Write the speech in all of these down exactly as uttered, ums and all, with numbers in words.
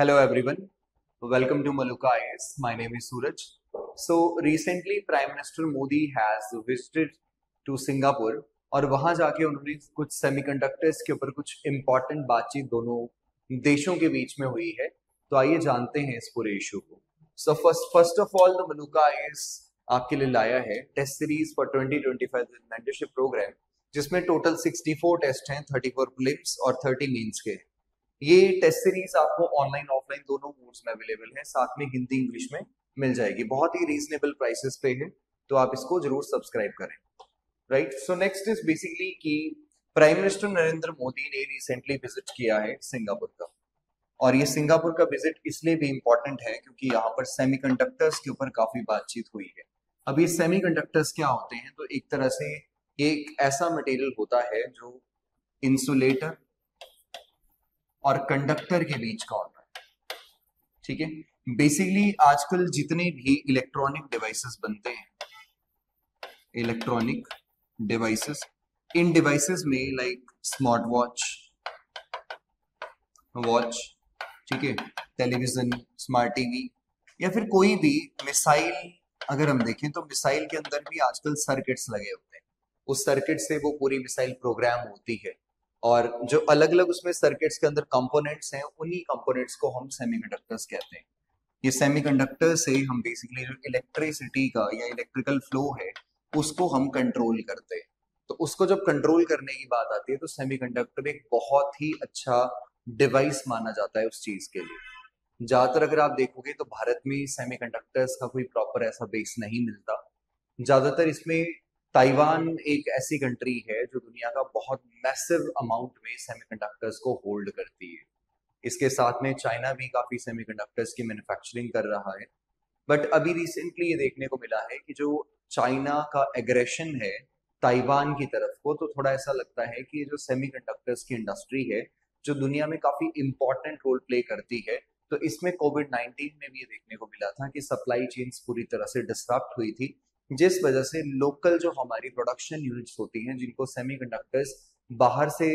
Hello everyone, welcome to Maluka I A S. My name is Suraj. So recently Prime Minister Modi has visited to Singapore और वहां जाके उन्होंने कुछ semiconductors के ऊपर कुछ इम्पोर्टेंट बातचीत दोनों देशों के बीच में हुई है, तो आइए जानते हैं इस पूरे इशू को. So first first of all the Maluka I A S आपके लिए लाया है test series for twenty twenty five mentorship programme, जिसमें टोटल सिक्सटी फोर टेस्ट हैं, थर्टी फोर प्रीलिम्स और थर्टी मेंस के. ये टेस्ट सीरीज आपको ऑनलाइन ऑफलाइन दोनों मोड्स में अवेलेबल है, साथ में हिंदी इंग्लिश में मिल जाएगी. बहुत ही रीजनेबल प्राइसेस पे है, तो आप इसको जरूर सब्सक्राइब करें. Right, so next is basically कि प्राइम मिनिस्टर नरेंद्र मोदी ने रिसेंटली विजिट किया है सिंगापुर का, और ये सिंगापुर का विजिट इसलिए भी इम्पोर्टेंट है क्योंकि यहाँ पर सेमीकंडक्टर्स के ऊपर काफी बातचीत हुई है. अब ये सेमीकंडक्टर्स क्या होते हैं, तो एक तरह से एक ऐसा मटेरियल होता है जो इंसुलेटर और कंडक्टर के बीच का होता है. ठीक है, बेसिकली आजकल जितने भी इलेक्ट्रॉनिक डिवाइसेस बनते हैं, इलेक्ट्रॉनिक डिवाइसेस, इन डिवाइसेस में लाइक स्मार्ट वॉच वॉच ठीक है, टेलीविजन, स्मार्ट टीवी, या फिर कोई भी मिसाइल अगर हम देखें तो मिसाइल के अंदर भी आजकल सर्किट्स लगे होते हैं. उस सर्किट से वो पूरी मिसाइल प्रोग्राम होती है, और जो अलग अलग उसमें सर्किट्स के अंदर कंपोनेंट्स हैं, उन्हीं कंपोनेंट्स को हम सेमीकंडक्टर्स कहते हैं. ये सेमीकंडक्टर से हम बेसिकली जो इलेक्ट्रिसिटी का या इलेक्ट्रिकल फ्लो है उसको हम कंट्रोल करते हैं. तो उसको जब कंट्रोल करने की बात आती है तो सेमीकंडक्टर एक बहुत ही अच्छा डिवाइस माना जाता है उस चीज के लिए. ज्यादातर अगर आप देखोगे तो भारत में सेमीकंडक्टर्स का कोई प्रॉपर ऐसा बेस नहीं मिलता. ज्यादातर इसमें ताइवान एक ऐसी कंट्री है जो दुनिया का बहुत मैसिव अमाउंट में सेमीकंडक्टर्स को होल्ड करती है. इसके साथ में चाइना भी काफी सेमीकंडक्टर्स की मैन्युफैक्चरिंग कर रहा है. बट अभी रिसेंटली ये देखने को मिला है कि जो चाइना का एग्रेशन है ताइवान की तरफ को, तो थोड़ा ऐसा लगता है कि जो सेमीकंडक्टर्स की इंडस्ट्री है जो दुनिया में काफी इम्पोर्टेंट रोल प्ले करती है, तो इसमें कोविड नाइन्टीन में भी ये देखने को मिला था कि सप्लाई चेन्स पूरी तरह से डिस्टर्ब हुई थी, जिस वजह से लोकल जो हमारी प्रोडक्शन यूनिट्स होती हैं जिनको सेमीकंडक्टर्स बाहर से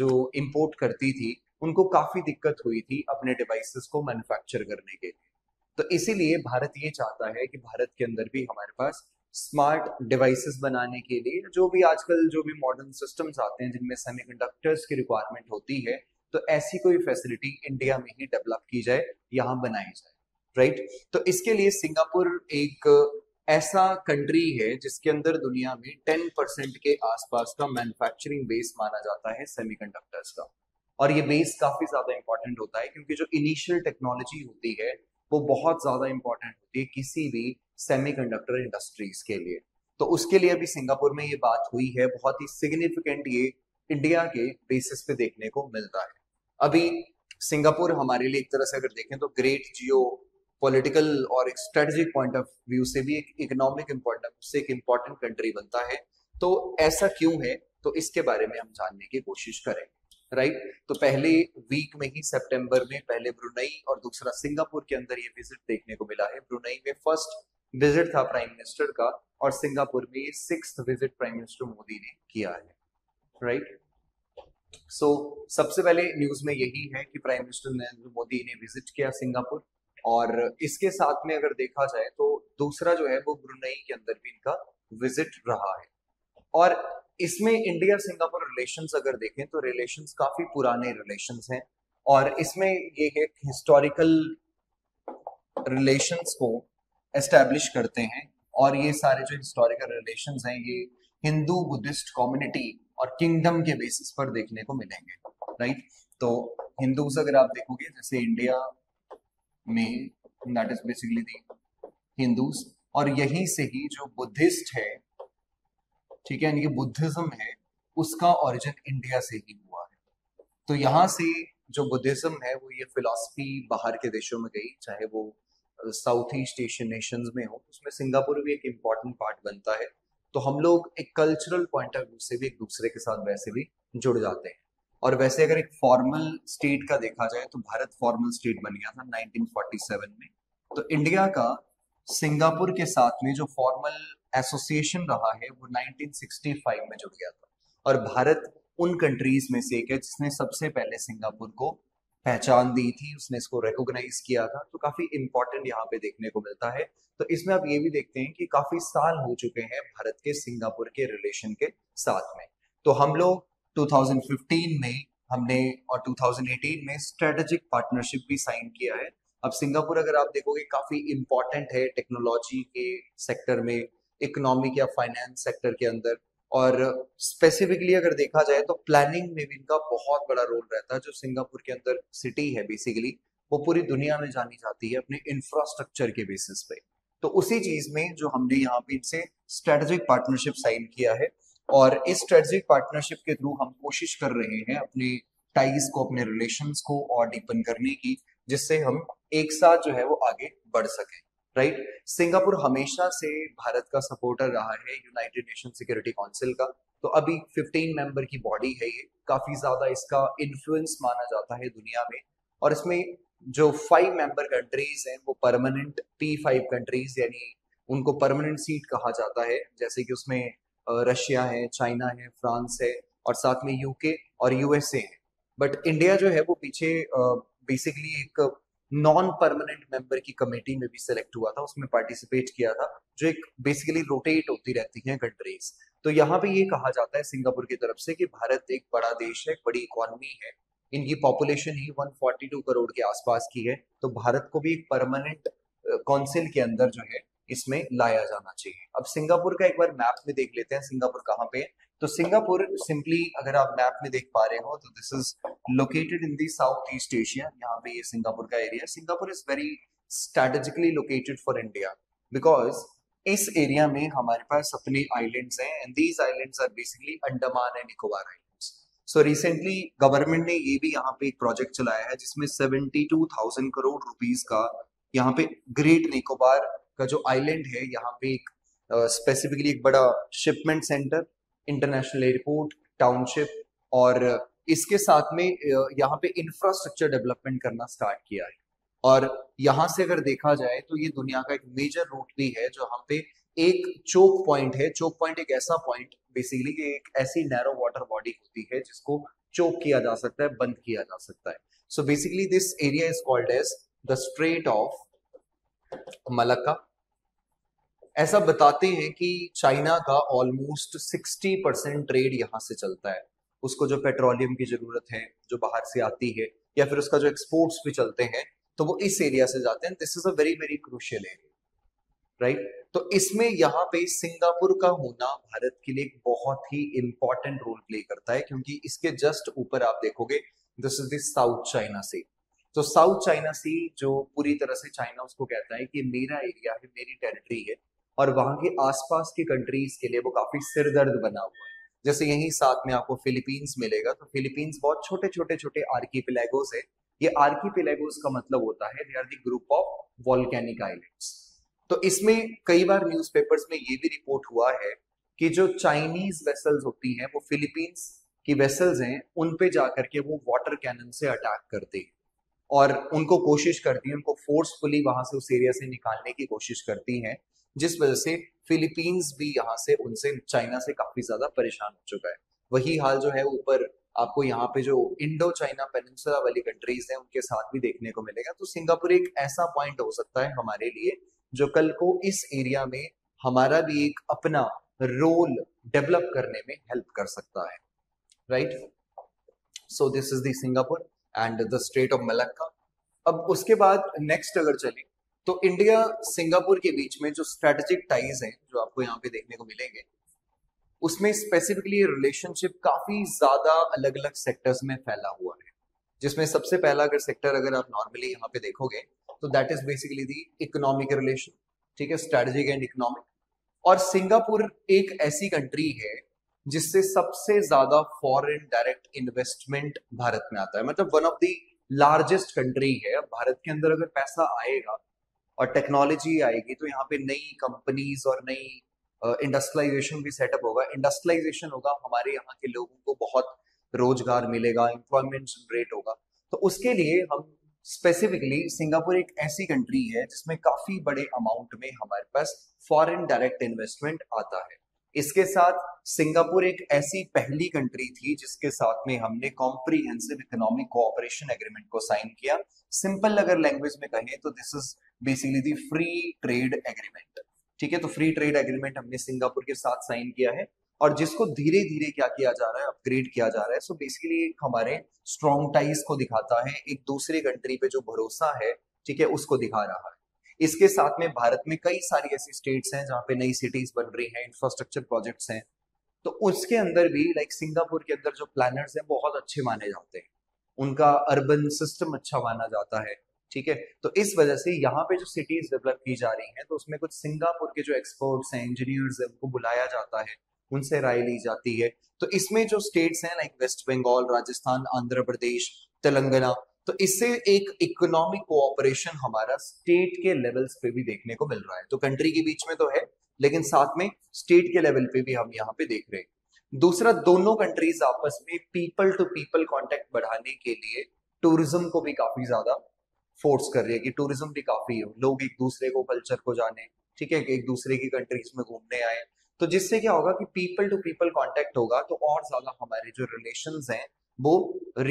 जो इंपोर्ट करती थी, उनको काफी दिक्कत हुई थी अपने डिवाइसेस को मैन्युफैक्चर करने के लिए. तो इसीलिए भारत ये चाहता है कि भारत के अंदर भी हमारे पास स्मार्ट डिवाइसेस बनाने के लिए जो भी आजकल जो भी मॉडर्न सिस्टम्स आते हैं जिनमें सेमीकंडक्टर्स की रिक्वायरमेंट होती है, तो ऐसी कोई फैसिलिटी इंडिया में ही डेवलप की जाए, यहाँ बनाई जाए. राइट, तो इसके लिए सिंगापुर एक ऐसा कंट्री है जिसके अंदर दुनिया में टेन परसेंट के आसपास का मैन्युफैक्चरिंग बेस माना जाता है सेमीकंडक्टर्स का, और ये बेस काफी ज्यादा इंपॉर्टेंट होता है क्योंकि जो इनिशियल टेक्नोलॉजी होती है वो बहुत ज्यादा इंपॉर्टेंट होती है किसी भी सेमीकंडक्टर इंडस्ट्रीज के लिए. तो उसके लिए अभी सिंगापुर में ये बात हुई है, बहुत ही सिग्निफिकेंट ये इंडिया के बेसिस पे देखने को मिलता है. अभी सिंगापुर हमारे लिए एक तरह से अगर देखें तो ग्रेट जियो पॉलिटिकल और एक स्ट्रेटेजिक पॉइंट ऑफ व्यू से भी एक इकोनॉमिक इम्पोर्टेंस से एक इम्पोर्टेंट कंट्री बनता है. तो ऐसा क्यों है, तो इसके बारे में हम जानने की कोशिश करेंगे. राइट, तो पहले वीक में ही सितंबर में पहले ब्रुनई और दूसरा सिंगापुर के अंदर ये विजिट देखने को मिला है. ब्रुनई में फर्स्ट विजिट था प्राइम मिनिस्टर का, और सिंगापुर में sixth visit prime minister Modi ने किया है. राइट, सो सबसे पहले न्यूज में यही है कि प्राइम मिनिस्टर नरेंद्र मोदी ने विजिट किया सिंगापुर, और इसके साथ में अगर देखा जाए तो दूसरा जो है वो ब्रुनई के अंदर भी इनका विजिट रहा है. और इसमें इंडिया सिंगापुर रिलेशंस अगर देखें तो रिलेशंस काफी पुराने रिलेशंस हैं, और इसमें ये एक हिस्टोरिकल रिलेशंस को एस्टेब्लिश करते हैं. और ये सारे जो हिस्टोरिकल रिलेशंस हैं ये हिंदू बुद्धिस्ट कम्युनिटी और किंगडम के बेसिस पर देखने को मिलेंगे. राइट, तो हिंदूज अगर आप देखोगे जैसे इंडिया में that is basically the Hindus, और यहीं से ही जो बुद्धिस्ट है, ठीक है, यानी कि बुद्धिज्म है उसका ओरिजिन इंडिया से ही हुआ है. तो यहाँ से जो बुद्धिज्म है वो ये फिलॉसफी बाहर के देशों में गई, चाहे वो साउथ ईस्ट एशियन नेशंस में हो, उसमें सिंगापुर भी एक इम्पॉर्टेंट पार्ट बनता है. तो हम लोग एक कल्चरल पॉइंट ऑफ व्यू से भी एक दूसरे के साथ वैसे भी जुड़ जाते हैं. और वैसे अगर एक फॉर्मल स्टेट का देखा जाए तो भारत फॉर्मल स्टेट बन गया था नाइनटीन फोर्टी सेवन में. तो इंडिया का सिंगापुर के साथ में जो फॉर्मल एसोसिएशन रहा है वो नाइनटीन सिक्स्टी फाइव में जुड़ गया था, और भारत उन कंट्रीज में से एक है जिसने सबसे पहले सिंगापुर को पहचान दी थी, उसने इसको रिकॉग्नाइज किया था, तो काफी इम्पोर्टेंट यहाँ पे देखने को मिलता है। तो इसमें आप ये भी देखते हैं कि काफी साल हो चुके हैं भारत के सिंगापुर के रिलेशन के साथ में। तो हम लोग दो हज़ार पंद्रह में हमने और दो हज़ार अठारह में स्ट्रेटेजिक पार्टनरशिप भी साइन किया है। अब सिंगापुर अगर आप देखोगे काफी इम्पोर्टेंट है टेक्नोलॉजी के सेक्टर में, इकोनॉमिक या फाइनेंस सेक्टर के अंदर, और स्पेसिफिकली अगर देखा जाए तो प्लानिंग में भी इनका बहुत बड़ा रोल रहता है। जो सिंगापुर के अंदर सिटी है बेसिकली वो पूरी दुनिया में जानी जाती है अपने इंफ्रास्ट्रक्चर के बेसिस पे। तो उसी चीज में जो हमने यहाँ पे इनसे स्ट्रेटेजिक पार्टनरशिप साइन किया है, और इस स्ट्रेटेजिक पार्टनरशिप के थ्रू हम कोशिश कर रहे हैं अपने टाइज को, अपने रिलेशंस को और डीपन करने की, जिससे हम एक साथ जो है वो आगे बढ़ सके। Right right? सिंगापुर हमेशा से भारत का सपोर्टर रहा है यूनाइटेड नेशन सिक्योरिटी काउंसिल का। तो अभी पंद्रह मेंबर की बॉडी है, ये काफी ज्यादा इसका इन्फ्लुएंस माना जाता है दुनिया में, और इसमें जो फाइव मेंबर कंट्रीज हैं वो परमानेंट पी फाइव कंट्रीज यानी उनको परमानेंट सीट कहा जाता है, जैसे कि उसमें रशिया है, चाइना है, फ्रांस है और साथ में यूके और यूएसए है। बट इंडिया जो है वो पीछे बेसिकली एक नॉन परमानेंट मेंबर की कमेटी में भी सिलेक्ट हुआ था, उसमें पार्टिसिपेट किया था, जो एक बेसिकली रोटेट होती रहती हैं कंट्रीज। तो यहाँ पे ये कहा जाता है सिंगापुर की तरफ से कि भारत एक बड़ा देश है, एक बड़ी इकोनॉमी है, इनकी पॉपुलेशन ही एक सौ बयालीस करोड़ के आसपास की है, तो भारत को भी एक परमानेंट काउंसिल के अंदर जो है इसमें लाया जाना चाहिए। अब सिंगापुर का एक बार मैप में देख लेते हैं, सिंगापुर कहाँ पे है। तो सिंगापुर सिंपली अगर आप मैप में देख पा रहे हो तो this is located in the south east Asia. यहाँ पे ये सिंगापुर का area. Singapore is very strategically located for India because इस एरिया में हमारे पास अपने आइलैंड्स हैं and these islands are basically Andaman and Nicobar islands. So recently government ने ये भी यहाँ पे एक प्रोजेक्ट चलाया है जिसमें seventy two thousand crore rupees का यहाँ पे ग्रेट निकोबार का जो आइलैंड है यहाँ पे एक स्पेसिफिकली uh, एक बड़ा shipment centre, international airport, township और इसके साथ में यहाँ पे इंफ्रास्ट्रक्चर डेवलपमेंट करना स्टार्ट किया है। और यहाँ से अगर देखा जाए तो ये दुनिया का एक मेजर रूट भी है जो यहाँ पे एक चोक पॉइंट है। चोक पॉइंट एक ऐसा पॉइंट बेसिकली एक ऐसी नैरो वाटर बॉडी होती है जिसको चोक किया जा सकता है, बंद किया जा सकता है। So basically this area is called as the straight of Malacca. ऐसा बताते हैं कि चाइना का ऑलमोस्ट साठ परसेंट ट्रेड यहाँ से चलता है। उसको जो पेट्रोलियम की जरूरत है जो बाहर से आती है या फिर उसका जो एक्सपोर्ट्स भी चलते हैं तो वो इस एरिया से जाते हैं। This is a very very crucial area, right. तो इसमें यहाँ पे सिंगापुर का होना भारत के लिए एक बहुत ही इंपॉर्टेंट रोल प्ले करता है, क्योंकि इसके जस्ट ऊपर आप देखोगे this is the South China Sea. तो साउथ चाइना सी जो पूरी तरह से चाइना उसको कहता है कि मेरा एरिया है, मेरी टेरिटरी है, और वहां के आसपास की कंट्रीज के लिए वो काफी सिरदर्द बना हुआ है। जैसे यहीं साथ में आपको फिलीपींस मिलेगा। तो फिलीपींस बहुत छोटे छोटे छोटे आर्कीपिलैगोस है। ये आर्कीपिलैगोस का मतलब होता है they are the group of volcanic islands. तो इसमें कई बार न्यूज़पेपर्स में ये भी रिपोर्ट हुआ है कि जो चाइनीज वेसल्स होती हैं वो फिलीपींस की वेसल्स हैं, उन पे जाकर के वो वाटर कैनन से अटैक करते हैं और उनको कोशिश करती हैं, उनको फोर्सफुली वहां से उस एरिया से निकालने की कोशिश करती हैं, जिस वजह से फिलीपींस भी यहाँ से उनसे चाइना से काफी ज्यादा परेशान हो चुका है। वही हाल जो है ऊपर आपको यहाँ पे जो इंडो चाइना पेनिनसुला वाली कंट्रीज हैं उनके साथ भी देखने को मिलेगा। तो सिंगापुर एक ऐसा पॉइंट हो सकता है हमारे लिए जो कल को इस एरिया में हमारा भी एक अपना रोल डेवलप करने में हेल्प कर सकता है, right. So this is the Singapore and the straight of Malacca. अब उसके बाद नेक्स्ट अगर चले तो इंडिया सिंगापुर के बीच में जो स्ट्रेटेजिक टाइज हैं जो आपको यहाँ पे देखने को मिलेंगे, उसमें स्पेसिफिकली रिलेशनशिप काफी ज्यादा अलग अलग सेक्टर्स में फैला हुआ है, जिसमें सबसे पहला अगर सेक्टर अगर आप नॉर्मली यहाँ पे देखोगे तो that is basically the economic relation, ठीक है, स्ट्रेटेजिक एंड इकोनॉमिक। और सिंगापुर एक ऐसी कंट्री है जिससे सबसे ज्यादा फॉरेन डायरेक्ट इन्वेस्टमेंट भारत में आता है, मतलब one of the largest country है। भारत के अंदर अगर पैसा आएगा और टेक्नोलॉजी आएगी तो यहाँ पे नई कंपनीज और नई इंडस्ट्रियलाइजेशन भी सेटअप होगा। इंडस्ट्रियलाइजेशन होगा, हमारे यहाँ के लोगों को बहुत रोजगार मिलेगा, एम्प्लॉयमेंट जनरेट होगा। तो उसके लिए हम स्पेसिफिकली सिंगापुर एक ऐसी कंट्री है जिसमें काफी बड़े अमाउंट में हमारे पास फॉरेन डायरेक्ट इन्वेस्टमेंट आता है। इसके साथ सिंगापुर एक ऐसी पहली कंट्री थी जिसके साथ में हमने कॉम्प्रिहेंसिव इकोनॉमिक कोऑपरेशन एग्रीमेंट को साइन किया। सिंपल अगर लैंग्वेज में कहें तो this is basically the free trade agreement, ठीक है। तो फ्री ट्रेड एग्रीमेंट हमने सिंगापुर के साथ साइन किया है और जिसको धीरे धीरे क्या किया जा रहा है, अपग्रेड किया जा रहा है। सो बेसिकली एक हमारे स्ट्रॉन्ग टाइज को दिखाता है, एक दूसरे कंट्री पे जो भरोसा है, ठीक है, उसको दिखा रहा है। इसके साथ में भारत में कई सारी ऐसी स्टेट्स हैं जहाँ पे नई सिटीज बन रही हैं, इंफ्रास्ट्रक्चर प्रोजेक्ट्स हैं, तो उसके अंदर भी लाइक सिंगापुर के अंदर जो प्लानर्स हैं बहुत अच्छे माने जाते हैं, उनका अर्बन सिस्टम अच्छा माना जाता है, ठीक है। तो इस वजह से यहाँ पे जो सिटीज डेवलप की जा रही हैं तो उसमें कुछ सिंगापुर के जो एक्सपर्ट्स हैं, इंजीनियर्स हैं, उनको बुलाया जाता है, उनसे राय ली जाती है। तो इसमें जो स्टेट्स हैं लाइक वेस्ट बंगाल, राजस्थान, आंध्र प्रदेश, तेलंगाना, तो इससे एक इकोनॉमिक कोऑपरेशन हमारा स्टेट के लेवल्स पे भी देखने को मिल रहा है। तो कंट्री के बीच में तो है लेकिन साथ में स्टेट के लेवल पे भी हम यहाँ पे देख रहे हैं। दूसरा, दोनों कंट्रीज आपस में पीपल टू पीपल कांटेक्ट बढ़ाने के लिए टूरिज्म को भी काफी ज्यादा फोर्स कर रही है कि टूरिज्म भी काफी हो, लोग एक दूसरे को, कल्चर को जाने, ठीक है, एक दूसरे की कंट्रीज में घूमने आए, तो जिससे क्या होगा कि पीपल टू पीपल कांटेक्ट होगा तो और ज्यादा हमारे जो रिलेशंस हैं वो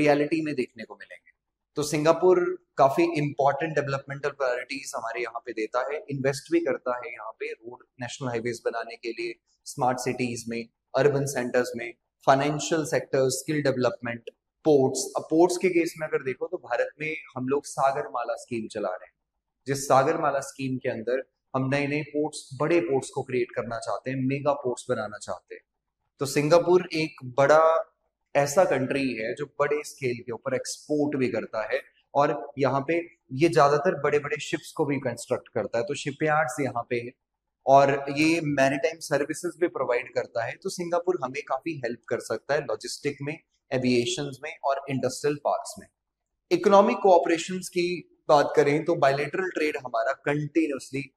रियलिटी में देखने को मिलेंगे। तो सिंगापुर काफी इंपॉर्टेंट डेवलपमेंटल प्रायोरिटीज हमारे यहाँ पे देता है, इन्वेस्ट भी करता है यहाँ पे रोड, नेशनल हाईवेज बनाने के लिए, स्मार्ट सिटीज में, अर्बन सेंटर्स में, financial sector, skill development, ports. अब पोर्ट्स के केस में अगर देखो तो भारत में हम लोग सागरमाला स्कीम चला रहे हैं, जिस सागरमाला स्कीम के अंदर हम नए नए पोर्ट्स, बड़े पोर्ट्स को क्रिएट करना चाहते हैं, मेगा पोर्ट्स बनाना चाहते हैं। तो सिंगापुर एक बड़ा ऐसा कंट्री है जो बड़े स्केल के ऊपर एक्सपोर्ट भी करता है और यहाँ पे ये ज्यादातर बड़े बड़े शिप्स को भी कंस्ट्रक्ट करता है, तो शिपयार्ड्स यहाँ पे है और ये मैरीटाइम सर्विसेज भी प्रोवाइड करता है। तो सिंगापुर हमें काफी हेल्प कर सकता है लॉजिस्टिक में, एविएशन में और इंडस्ट्रियल पार्क्स में। इकोनॉमिक कोऑपरेशन की बात करें तो बायलैटरल ट्रेड हमारा कंटिन्यूसली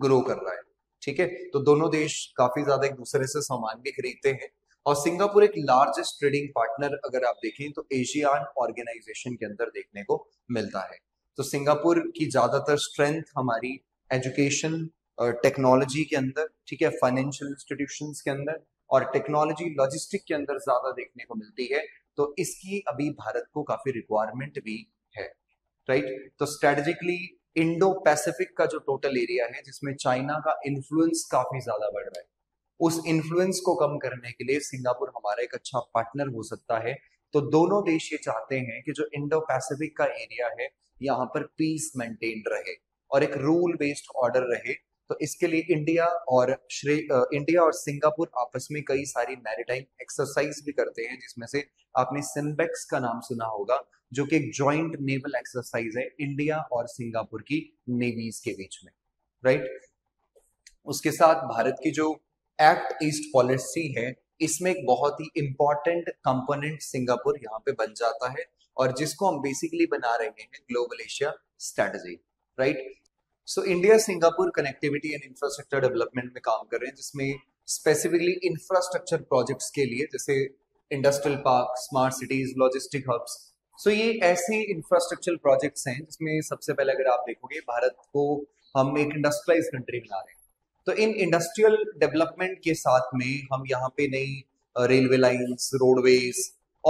ग्रो कर रहा है, ठीक है। तो दोनों देश काफी ज्यादा एक दूसरे से सामान भी खरीदते हैं और सिंगापुर एक लार्जेस्ट ट्रेडिंग पार्टनर अगर आप देखें तो एशियान ऑर्गेनाइजेशन के अंदर देखने को मिलता है। तो सिंगापुर की ज्यादातर स्ट्रेंथ हमारी एजुकेशन, टेक्नोलॉजी के अंदर, ठीक है, फाइनेंशियल इंस्टीट्यूशंस के अंदर और टेक्नोलॉजी, लॉजिस्टिक के अंदर ज्यादा देखने को मिलती है। तो इसकी अभी भारत को काफी रिक्वायरमेंट भी है, राइट। तो स्ट्रेटेजिकली इंडो पैसिफिक का जो टोटल एरिया है जिसमें चाइना का इन्फ्लुएंस काफी ज्यादा बढ़ रहा है, उस इन्फ्लुएंस को कम करने के लिए सिंगापुर हमारा एक अच्छा पार्टनर हो सकता है। तो दोनों देश ये चाहते हैं कि जो इंडो पैसिफिक का एरिया है यहाँ पर पीस मेंटेन रहे और एक रूल बेस्ड ऑर्डर रहे। तो इसके लिए इंडिया और श्री इंडिया और सिंगापुर आपस में कई सारी मैरिटाइम एक्सरसाइज भी करते हैं, जिसमें से आपने सिम्बेक्स का नाम सुना होगा, जो कि एक ज्वाइंट नेवल एक्सरसाइज है इंडिया और सिंगापुर की नेवीज के बीच में, राइट। उसके साथ भारत की जो एक्ट ईस्ट पॉलिसी है, इसमें एक बहुत ही इम्पॉर्टेंट कंपोनेंट सिंगापुर यहाँ पे बन जाता है और जिसको हम बेसिकली बना रहे हैं global Asia strategy, right. So India Singapore connectivity and infrastructure development में काम कर रहे हैं, जिसमें स्पेसिफिकली इंफ्रास्ट्रक्चर प्रोजेक्ट्स के लिए जैसे industrial park, smart cities, logistic hubs. So ये ऐसे इंफ्रास्ट्रक्चर प्रोजेक्ट्स हैं जिसमें सबसे पहले अगर आप देखोगे भारत को हम एक इंडस्ट्रियलाइज कंट्री बना रहे हैं, तो इन इंडस्ट्रियल डेवलपमेंट के साथ में हम यहाँ पे नई रेलवे लाइंस, रोडवेज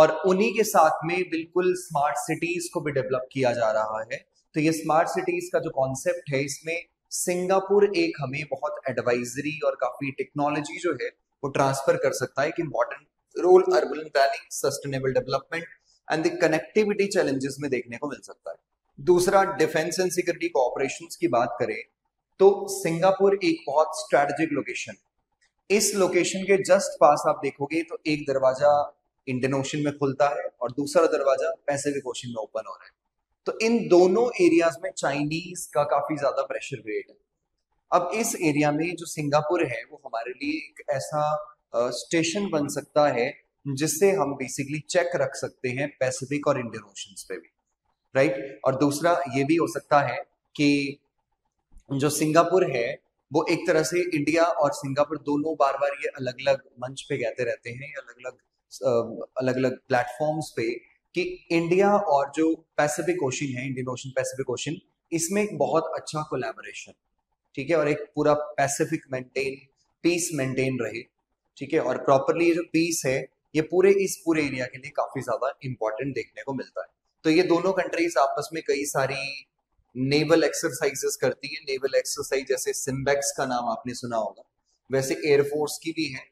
और उन्हीं के साथ में बिल्कुल स्मार्ट सिटीज को भी डेवलप किया जा रहा है। तो ये स्मार्ट सिटीज का जो कॉन्सेप्ट है, इसमें सिंगापुर एक हमें बहुत एडवाइजरी और काफी टेक्नोलॉजी जो है वो ट्रांसफर कर सकता है कि modern rule, urban planning, sustainable development and the connectivity challenges में देखने को मिल सकता है। दूसरा, डिफेंस एंड सिक्योरिटी कोऑपरेशन की बात करें तो सिंगापुर एक बहुत स्ट्रेटेजिक लोकेशन है। इस लोकेशन के जस्ट पास आप देखोगे तो एक दरवाजा इंडियन ओशन में खुलता है और दूसरा दरवाजा पैसिफिक ओशन में ओपन हो रहा है। तो इन दोनों एरियाज में चाइनीज का काफी ज्यादा प्रेशर क्रिएट है। अब इस एरिया में जो सिंगापुर है वो हमारे लिए एक ऐसा स्टेशन बन सकता है जिससे हम बेसिकली चेक रख सकते हैं पैसिफिक और इंडियन ओशन पे भी, राइट। और दूसरा ये भी हो सकता है कि जो सिंगापुर है वो एक तरह से इंडिया और सिंगापुर दोनों बार बार ये अलग अलग मंच पे कहते रहते हैं, अलग अलग अलग अलग प्लेटफॉर्म्स पे, कि इंडिया और जो पैसिफिक ओशन है, इंडियन ओशन, पैसिफिक ओशन, इसमें एक बहुत अच्छा कोलैबोरेशन, ठीक है, और एक पूरा पैसिफिक मेंटेन, पीस मेंटेन रहे। ठीक है, और प्रॉपरली जो पीस है ये पूरे इस पूरे एरिया के लिए काफी ज्यादा इंपॉर्टेंट देखने को मिलता है। तो ये दोनों कंट्रीज आपस में कई सारी नेवल एक्सरसाइजेस करती है। नेवल एक्सरसाइज जैसे सिम्बेक्स का नाम आपने सुना होगा, वैसे एयरफोर्स की भी है,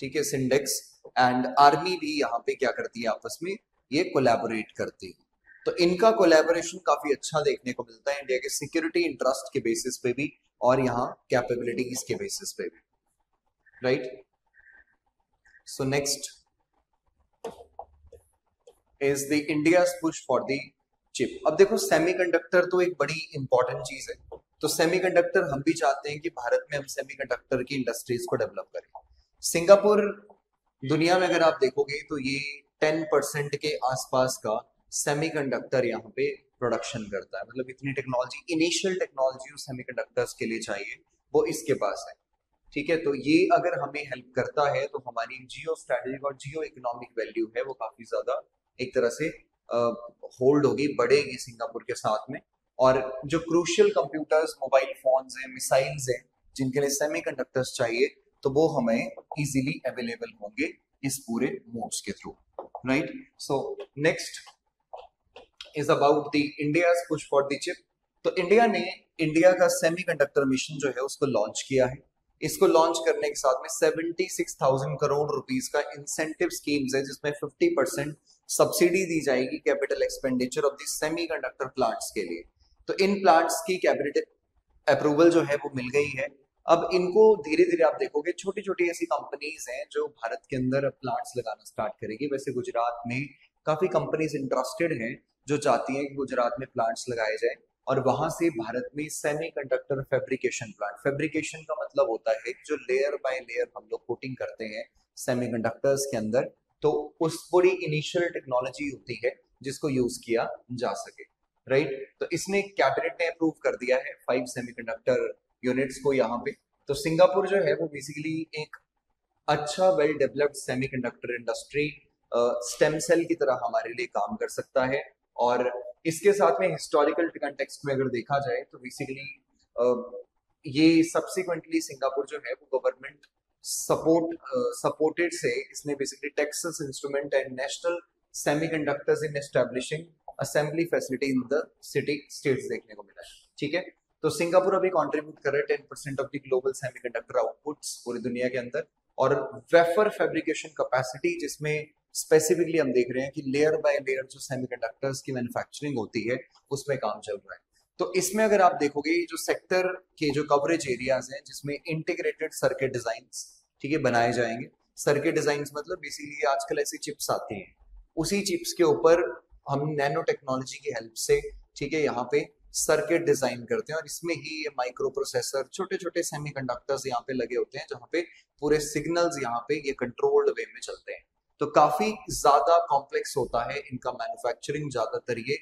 ठीक है, सिंडेक्स, एंड आर्मी भी यहाँ पे क्या करती है आपस में ये कोलैबोरेट करती है। तो इनका कोलैबोरेशन काफी अच्छा देखने को मिलता है इंडिया के सिक्योरिटी इंटरेस्ट के बेसिस पे भी और यहाँ कैपेबिलिटीज के बेसिस पे भी, right. So next is the India's push for the chip. अब देखो सेमीकंडक्टर तो एक बड़ी इंपॉर्टेंट चीज है, तो सेमीकंडक्टर हम भी चाहते हैं कि भारत में हम सेमीकंडक्टर की इंडस्ट्रीज को डेवलप करें। सिंगापुर दुनिया में अगर आप देखोगे तो ये टेन परसेंट के आसपास का सेमीकंडक्टर यहाँ पे प्रोडक्शन करता है, मतलब इतनी टेक्नोलॉजी, इनिशियल टेक्नोलॉजी उस सेमीकंडक्टर्स के लिए चाहिए वो इसके पास है, ठीक है। तो ये अगर हमें हेल्प करता है तो हमारी जियो स्ट्रेटेजिक और जियो इकोनॉमिक वैल्यू है वो काफी ज्यादा एक तरह से होल्ड होगी, बढ़ेगी सिंगापुर के साथ में। और जो क्रूशियल कंप्यूटर्स, मोबाइल फोन्स हैं, मिसाइल्स हैं जिनके लिए सेमीकंडक्टर्स चाहिए, तो वो हमें इजीली अवेलेबल होंगे इस पूरे मूव्स के through, right. So next is about the India's push for the chip. तो इंडिया ने इंडिया का सेमीकंडक्टर मिशन जो है उसको लॉन्च किया है। इसको लॉन्च करने के साथ में छिहत्तर हज़ार करोड़ रुपीस का इंसेंटिव स्कीम्स है जिसमें पचास परसेंट सब्सिडी दी जाएगी capital expenditure of the semiconductor plants के लिए। तो इन प्लांट्स की कैबिनेट अप्रूवल जो है वो मिल गई है। अब इनको धीरे धीरे आप देखोगे छोटी छोटी ऐसी कंपनीज हैं जो भारत के अंदर प्लांट्स लगाना स्टार्ट करेगी। वैसे गुजरात में काफी कंपनीज इंटरेस्टेड हैं जो चाहती हैं कि गुजरात में प्लांट्स लगाए जाए और वहां से भारत में सेमीकंडक्टर फैब्रिकेशन प्लांट, फैब्रिकेशन का मतलब होता है जो लेयर बाय लेयर हम लोग कोटिंग करते हैं सेमीकंडक्टर्स के अंदर, तो उस पूरी इनिशियल टेक्नोलॉजी होती है जिसको यूज किया जा सके, राइट right? तो इसने कैबिनेट ने अप्रूव कर दिया है फाइव सेमीकंडक्टर यूनिट्स को यहाँ पे। तो सिंगापुर जो है वो बेसिकली एक अच्छा well developed semiconductor industry stem cell की तरह हमारे लिए काम कर सकता है। और इसके साथ में हिस्टोरिकल कंटेक्स्ट में अगर देखा जाए तो बेसिकली uh, ये सब्सिक्वेंटली सिंगापुर जो है वो गवर्नमेंट सपोर्ट सपोर्टेड से इसने basically Texas instrument and national semiconductors in establishing assembly facility in the city states देखने को मिला है, ठीक है। तो सिंगापुर अभी कंट्रीब्यूट कर रहा है ten percent of the global semiconductor outputs पूरी दुनिया के अंदर। और वेफर फैब्रिकेशन कैपेसिटी जिसमें स्पेसिफिकली हम देख रहे हैं कि लेयर बाय लेयर जो सेमीकंडक्टर्स की मैन्युफैक्चरिंग होती है उसमें काम चल रहा है। तो इसमें अगर आप देखोगे जो सेक्टर के जो कवरेज एरियाज हैं जिसमें इंटीग्रेटेड सर्किट डिजाइंस, ठीक है, बनाए जाएंगे। सर्किट डिजाइंस मतलब बेसिकली आजकल ऐसी चिप्स आती हैं, उसी चिप्स के ऊपर हम नैनो टेक्नोलॉजी की हेल्प से, ठीक है, यहाँ पे सर्किट डिजाइन करते हैं और इसमें ही ये माइक्रो प्रोसेसर, छोटे छोटे सेमीकंडक्टर्स यहाँ पे लगे होते हैं जहाँ पे पूरे सिग्नल्स यहाँ पे ये कंट्रोल्ड वे में चलते हैं। तो काफी ज्यादा कॉम्प्लेक्स होता है इनका मैन्युफैक्चरिंग, ज्यादातर ये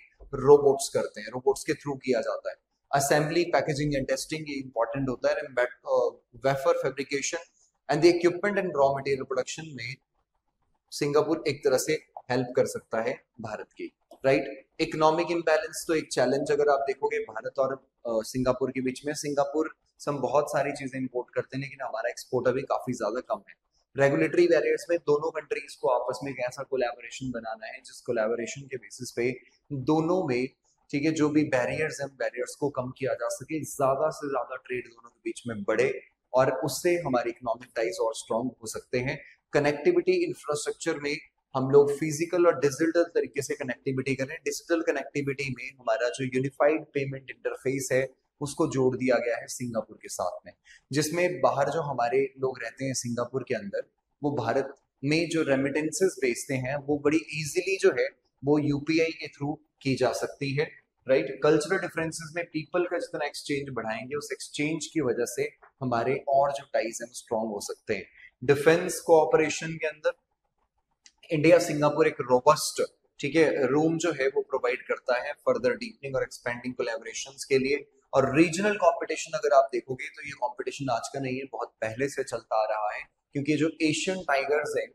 रोबोट्स करते हैं, रोबोट्स के थ्रू किया जाता है। असेंबली, पैकेजिंग एंड टेस्टिंग ये इंपॉर्टेंट होता है। Wafer fabrication and the equipment and raw material production में सिंगापुर एक तरह से हेल्प कर सकता है भारत की, राइट। इकोनॉमिक इम्बैलेंस तो एक चैलेंज अगर आप देखोगे भारत और सिंगापुर के बीच में, सिंगापुर से हम बहुत सारी चीजें इंपोर्ट करते हैं लेकिन हमारा एक्सपोर्ट अभी काफी ज्यादा कम है। रेगुलेटरी बैरियर्स में दोनों कंट्रीज को आपस में कैसा कोलैबोरेशन बनाना है जिस कोलैबोरेशन के बेसिस पे दोनों में, ठीक है, जो भी बैरियर्स हैं बैरियर्स को कम किया जा सके, ज्यादा से ज्यादा ट्रेड दोनों के बीच में बढ़े और उससे हमारे इकोनॉमिक टाइज और स्ट्रांग हो सकते हैं। कनेक्टिविटी इंफ्रास्ट्रक्चर में हम लोग फिजिकल और डिजिटल तरीके से कनेक्टिविटी करें। डिजिटल कनेक्टिविटी में हमारा जो यूनिफाइड पेमेंट इंटरफेस है उसको जोड़ दिया गया है सिंगापुर के साथ में, जिसमें बाहर जो हमारे लोग रहते हैं सिंगापुर के अंदर वो भारत में जो रेमिटेंसेस भेजते हैं वो बड़ी इजीली जो है वो यूपीआई के थ्रू की जा सकती है, राइट। कल्चरल डिफरेंसेस में पीपल का जितना एक्सचेंज बढ़ाएंगे उस एक्सचेंज की वजह से हमारे और जो टाइज हैं वो स्ट्रांग हो सकते हैं। डिफेंस कोऑपरेशन के अंदर इंडिया सिंगापुर एक रोबस्ट, ठीक है, रूम जो है वो प्रोवाइड करता है फर्दर डीपनिंग और एक्सपेंडिंग कोलैबोरेशंस के लिए। और रीजनल कंपटीशन अगर आप देखोगे तो ये कंपटीशन आज का नहीं है, बहुत पहले से चलता आ रहा है, क्योंकि जो एशियन टाइगर्स हैं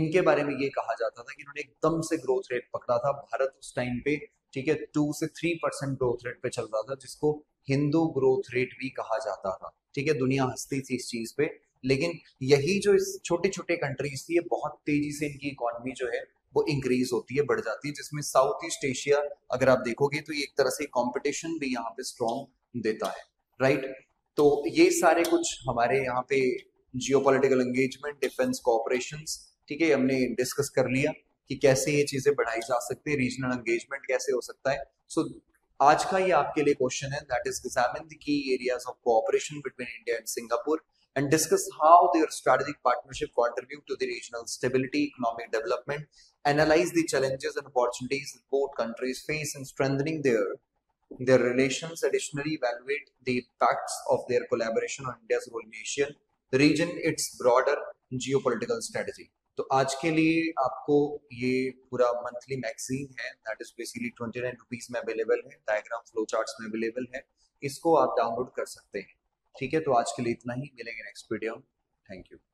इनके बारे में ये कहा जाता था कि इन्होंने एकदम से ग्रोथ रेट पकड़ा था। भारत उस टाइम पे, ठीक है, टू से थ्री परसेंट ग्रोथ रेट पे चल रहा था जिसको हिंदू ग्रोथ रेट भी कहा जाता था, ठीक है, दुनिया हंसती थी इस चीज पे। लेकिन यही जो इस छोटे छोटे कंट्रीज थी, ये बहुत तेजी से इनकी इकोनॉमी जो है वो इंक्रीज होती है, बढ़ जाती है, जिसमें साउथ ईस्ट एशिया अगर आप देखोगे तो ये एक तरह से कंपटीशन भी यहाँ पे स्ट्रॉन्ग देता है, राइट। तो ये सारे कुछ हमारे यहाँ पे जियोपॉलिटिकल एंगेजमेंट, डिफेंस कोऑपरेशन, ठीक है, हमने डिस्कस कर लिया कि कैसे ये चीजें बढ़ाई जा सकती है, रीजनल एंगेजमेंट कैसे हो सकता है। सो so, आज का ये आपके लिए क्वेश्चन है, that is examine the key areas of cooperation between India and Singapore and discuss how their strategic partnership contribute to the regional stability, economic development, analyze the challenges and opportunities that both countries face in strengthening their their relations, additionally evaluate the impacts of their collaboration on India's role in Asia, the region, its broader geopolitical strategy। तो आज के लिए आपको ये पूरा monthly magazine है, that is basically उनतीस रुपीस में अवेलेबल है, डायग्राम फ्लो चार्ट्स में अवेलेबल है, इसको आप डाउनलोड कर सकते हैं, ठीक है। तो आज के लिए इतना ही, मिलेंगे नेक्स्ट वीडियो में, थैंक यू।